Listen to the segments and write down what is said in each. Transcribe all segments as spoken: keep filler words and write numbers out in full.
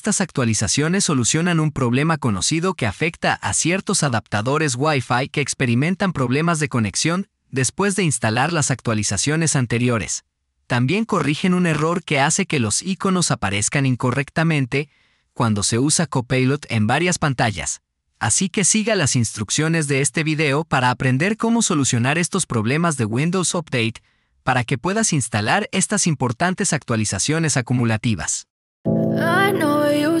Estas actualizaciones solucionan un problema conocido que afecta a ciertos adaptadores Wi-Fi que experimentan problemas de conexión después de instalar las actualizaciones anteriores. También corrigen un error que hace que los iconos aparezcan incorrectamente cuando se usa Copilot en varias pantallas. Así que siga las instrucciones de este video para aprender cómo solucionar estos problemas de Windows Update para que puedas instalar estas importantes actualizaciones acumulativas. I know you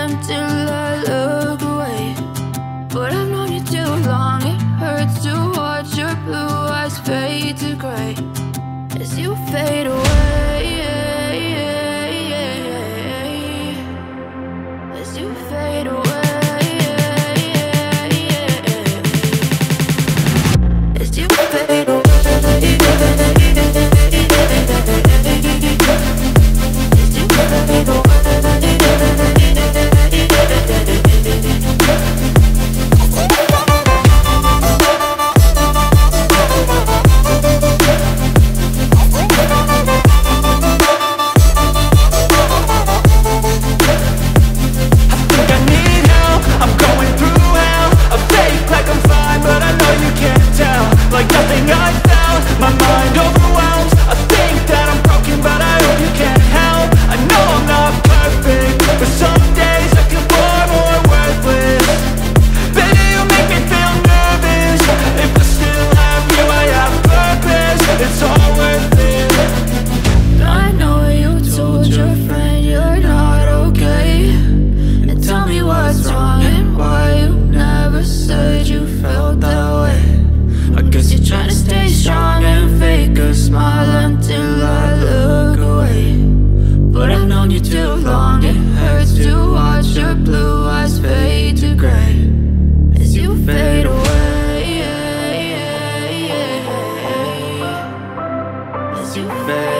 until I look away. But I've known you too long, it hurts to watch your blue eyes fade to gray as you fade away. You fade away, yeah, yeah, yeah. As you fade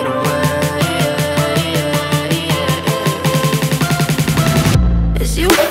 away, as you fade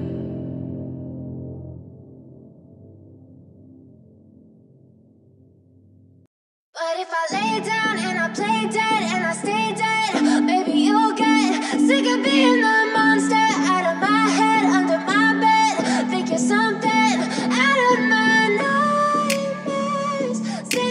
Say